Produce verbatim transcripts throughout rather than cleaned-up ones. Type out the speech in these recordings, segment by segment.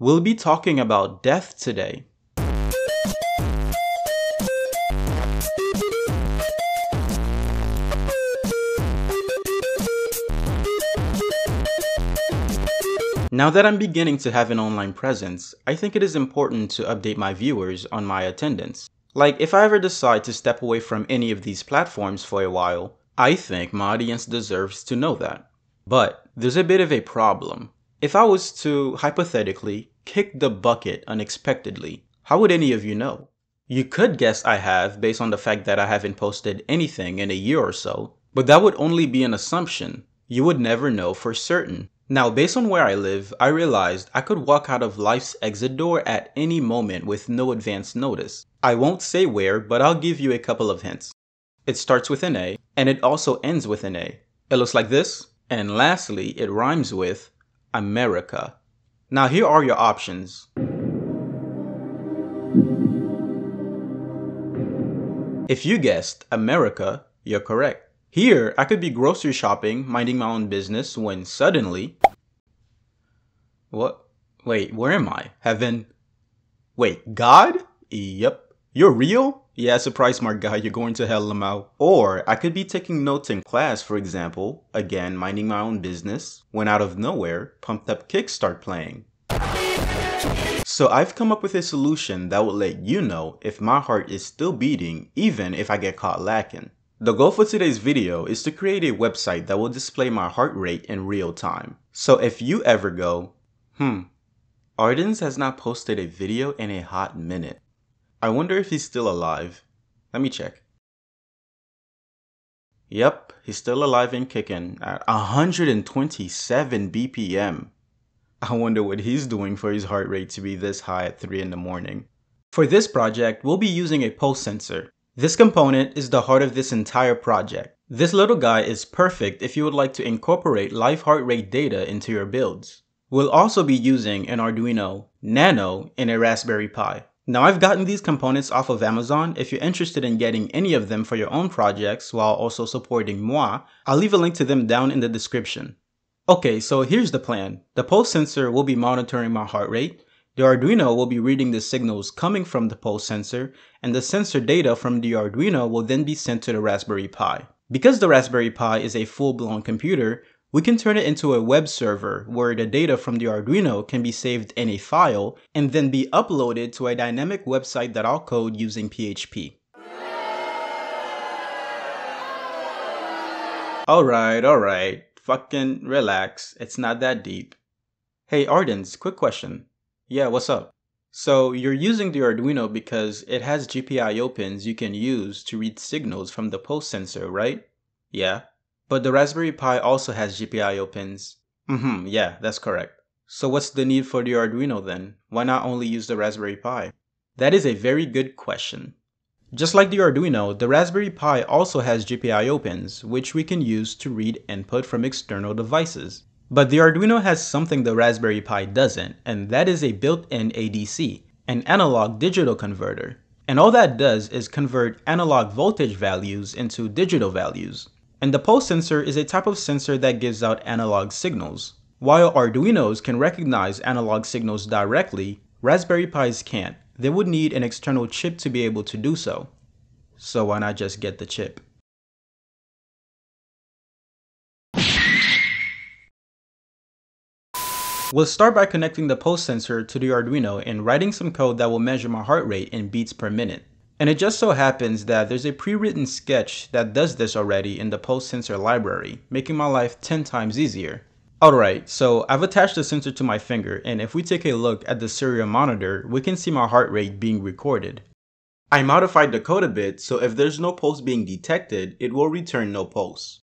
We'll be talking about death today. Now that I'm beginning to have an online presence, I think it is important to update my viewers on my attendance. Like, if I ever decide to step away from any of these platforms for a while, I think my audience deserves to know that. But there's a bit of a problem. If I was to, hypothetically, kick the bucket unexpectedly, how would any of you know? You could guess I have based on the fact that I haven't posted anything in a year or so, but that would only be an assumption. You would never know for certain. Now, based on where I live, I realized I could walk out of life's exit door at any moment with no advance notice. I won't say where, but I'll give you a couple of hints. It starts with an A, and it also ends with an A. It looks like this, and lastly, it rhymes with America. Now, here are your options. If you guessed America, you're correct. Here, I could be grocery shopping, minding my own business, when suddenly... What? Wait, where am I? Heaven? Wait, God? Yep. You're real? Yeah, surprise, smart guy, you're going to hell, Lamau. Or, I could be taking notes in class, for example, again, minding my own business, when out of nowhere, pumped up kicks start playing. So I've come up with a solution that will let you know if my heart is still beating, even if I get caught lacking. The goal for today's video is to create a website that will display my heart rate in real time. So if you ever go, hmm, Ardens has not posted a video in a hot minute. I wonder if he's still alive. Let me check. Yep, he's still alive and kicking at one hundred twenty-seven B P M. I wonder what he's doing for his heart rate to be this high at three in the morning. For this project, we'll be using a pulse sensor. This component is the heart of this entire project. This little guy is perfect if you would like to incorporate live heart rate data into your builds. We'll also be using an Arduino Nano and a Raspberry Pi. Now, I've gotten these components off of Amazon. If you're interested in getting any of them for your own projects while also supporting moi, I'll leave a link to them down in the description. Okay, so here's the plan. The pulse sensor will be monitoring my heart rate. The Arduino will be reading the signals coming from the pulse sensor, and the sensor data from the Arduino will then be sent to the Raspberry Pi. Because the Raspberry Pi is a full-blown computer, we can turn it into a web server where the data from the Arduino can be saved in a file and then be uploaded to a dynamic website that I'll code using P H P. Alright, alright, fucking relax, it's not that deep. Hey Ardens, quick question. Yeah, what's up? So you're using the Arduino because it has G P I O pins you can use to read signals from the pulse sensor, right? Yeah. But the Raspberry Pi also has G P I O pins. Mm-hmm, yeah, that's correct. So what's the need for the Arduino then? Why not only use the Raspberry Pi? That is a very good question. Just like the Arduino, the Raspberry Pi also has G P I O pins, which we can use to read input from external devices. But the Arduino has something the Raspberry Pi doesn't, and that is a built-in A D C, an analog digital converter. And all that does is convert analog voltage values into digital values. And the pulse sensor is a type of sensor that gives out analog signals. While Arduinos can recognize analog signals directly, Raspberry Pis can't. They would need an external chip to be able to do so. So why not just get the chip? We'll start by connecting the pulse sensor to the Arduino and writing some code that will measure my heart rate in beats per minute. And it just so happens that there's a pre-written sketch that does this already in the pulse sensor library, making my life ten times easier. Alright, so I've attached the sensor to my finger, and if we take a look at the serial monitor, we can see my heart rate being recorded. I modified the code a bit, so if there's no pulse being detected, it will return no pulse.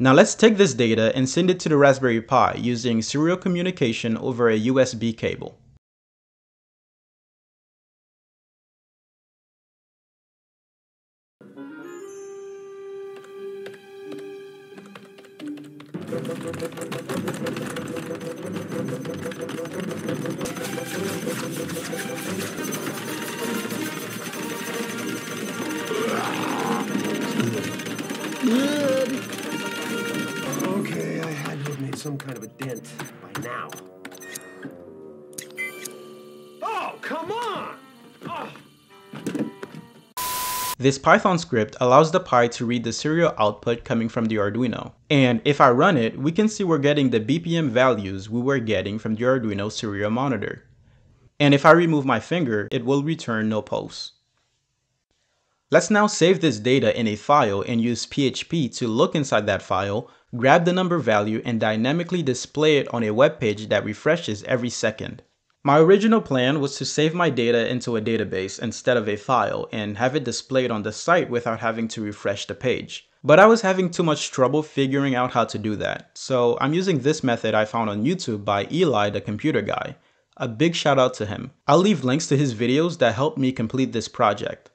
Now let's take this data and send it to the Raspberry Pi using serial communication over a U S B cable. Okay, I had to have made some kind of a dent by now. This Python script allows the Pi to read the serial output coming from the Arduino. And if I run it, we can see we're getting the B P M values we were getting from the Arduino serial monitor. And if I remove my finger, it will return no pulse. Let's now save this data in a file and use P H P to look inside that file, grab the number value, and dynamically display it on a web page that refreshes every second. My original plan was to save my data into a database instead of a file and have it displayed on the site without having to refresh the page. But I was having too much trouble figuring out how to do that, so I'm using this method I found on YouTube by Eli The Computer Guy. A big shout out to him. I'll leave links to his videos that helped me complete this project.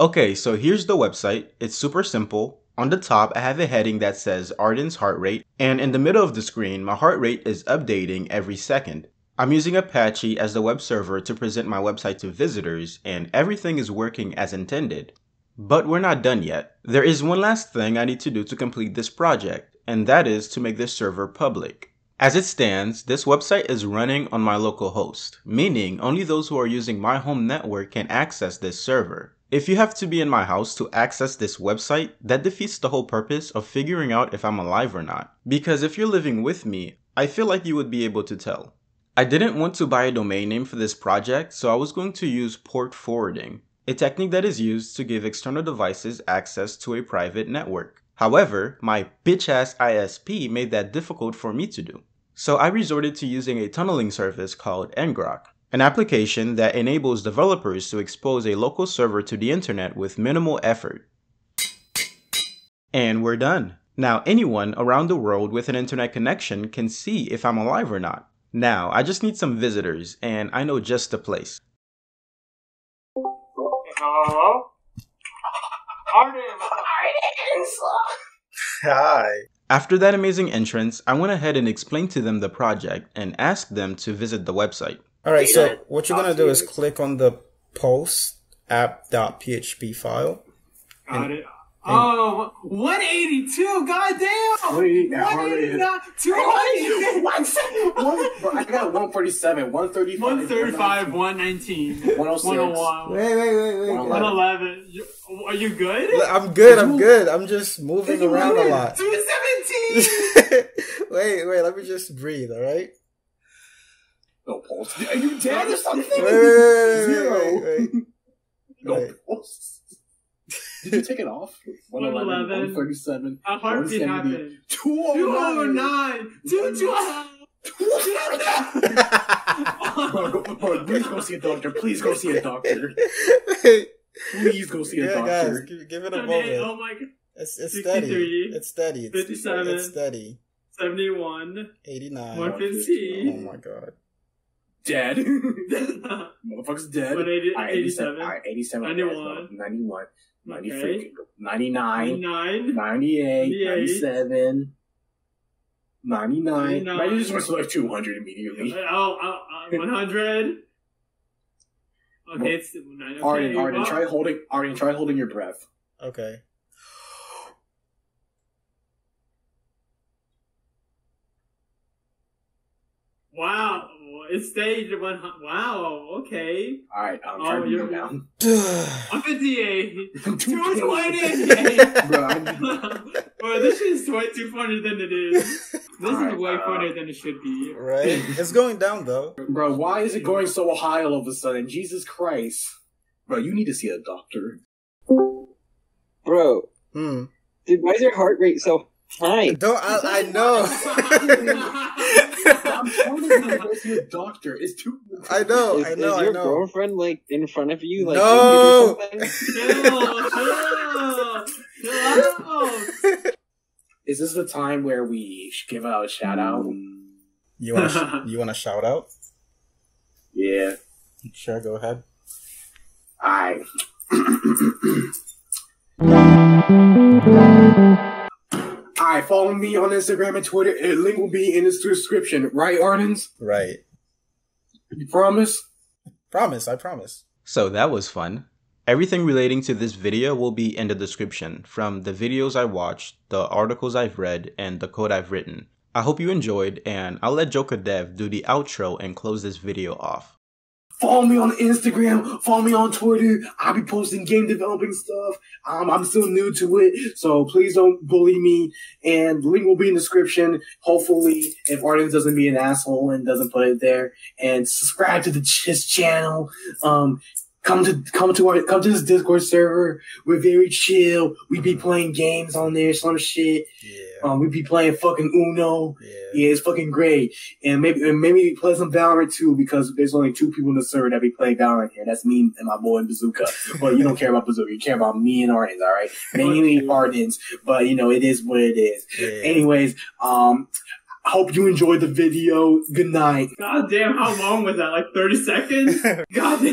Okay, so here's the website. It's super simple. On the top, I have a heading that says Arden's heart rate, and in the middle of the screen, my heart rate is updating every second. I'm using Apache as the web server to present my website to visitors, and everything is working as intended. But we're not done yet. There is one last thing I need to do to complete this project, and that is to make this server public. As it stands, this website is running on my local host, meaning only those who are using my home network can access this server. If you have to be in my house to access this website, that defeats the whole purpose of figuring out if I'm alive or not. Because if you're living with me, I feel like you would be able to tell. I didn't want to buy a domain name for this project, so I was going to use port forwarding, a technique that is used to give external devices access to a private network. However, my bitch-ass I S P made that difficult for me to do. So I resorted to using a tunneling service called ngrok. An application that enables developers to expose a local server to the internet with minimal effort. And we're done. Now anyone around the world with an internet connection can see if I'm alive or not. Now I just need some visitors, and I know just the place. Hello? Arden! Arden! Hi! After that amazing entrance, I went ahead and explained to them the project and asked them to visit the website. Alright, so what you're gonna do is click on the post app.php file. Got it. Oh, one eighty-two, goddamn! one eighty-nine, two hundred! I got one forty-seven, one thirty-five, one thirty-five, one nineteen, one oh six. Wait, wait, wait, wait. one eleven. Are you good? I'm good, I'm good. I'm just moving around a lot. two seventeen! Wait, wait, let me just breathe, alright? No pulse. Are you dead or something? Wait, wait, wait, wait, wait. No wait. Pulse. Did you take it off? one eleven, one thirty-seven, a heartbeat happened. two oh nine, two twenty-nine. Please go see a doctor. Please go see a doctor. Please go see a yeah, doctor. Guys, give, give it a moment. Oh my god. It's, it's steady. It's steady. It's, fifty-seven. It's steady. seventy-one. eighty-nine. one fifteen. Oh my god. Dead. Motherfucker's dead. eighty-seven. eighty-seven. ninety-one. ninety-one. ninety-three. ninety-nine. ninety-nine. ninety-eight. ninety-seven. ninety-nine. I just went to like two hundred immediately. Oh, oh, oh one hundred. Okay, it's ninety-nine. Arden, Arden, try holding, Arden, try holding your breath. Okay. Wow. It's stage one. Wow. Okay. All right. I'm trying oh, to go down. I'm fifty-eight. two twenty. Bro, well, this is too funnier than it is. This right, is way uh, funnier than it should be. Right. It's going down though. Bro, why is it going so high all of a sudden? Jesus Christ. Bro, you need to see a doctor. Bro. Hmm. Dude, why is your heart rate so high? Don't. I, I know. I'm telling you, go see a doctor. It's too. I know, is, I know, is your I know. Girlfriend like in front of you, like no. Or no, no, no. Is this the time where we give out a shout out? You want to? You want a shout out? Yeah. Sure. Go ahead. I. Alright, follow me on Instagram and Twitter. A link will be in this description. Right, Ardens? Right. You promise? Promise, I promise. So that was fun. Everything relating to this video will be in the description, from the videos I watched, the articles I've read, and the code I've written. I hope you enjoyed, and I'll let Joker Dev do the outro and close this video off. Follow me on Instagram. Follow me on Twitter. I'll be posting game developing stuff. Um, I'm still new to it, so please don't bully me. And the link will be in the description. Hopefully, if Arden doesn't be an asshole and doesn't put it there, and subscribe to the his channel. Um, come to come to our come to this Discord server. We're very chill. We be playing games on there, some shit. Yeah. Um, we be playing fucking Uno. Yeah. Yeah, it's fucking great. And maybe and maybe play some Valorant too, because there's only two people in the server that be playing Valorant here. That's me and my boy Bazooka. But you don't care about Bazooka. You care about me and Arden's, all right? Mainly Arden's, but you know it is what it is. Yeah. Anyways, um. I hope you enjoyed the video. Good night. God damn, how long was that? Like thirty seconds? God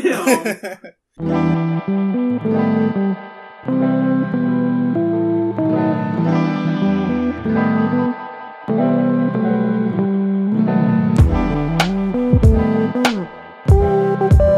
damn.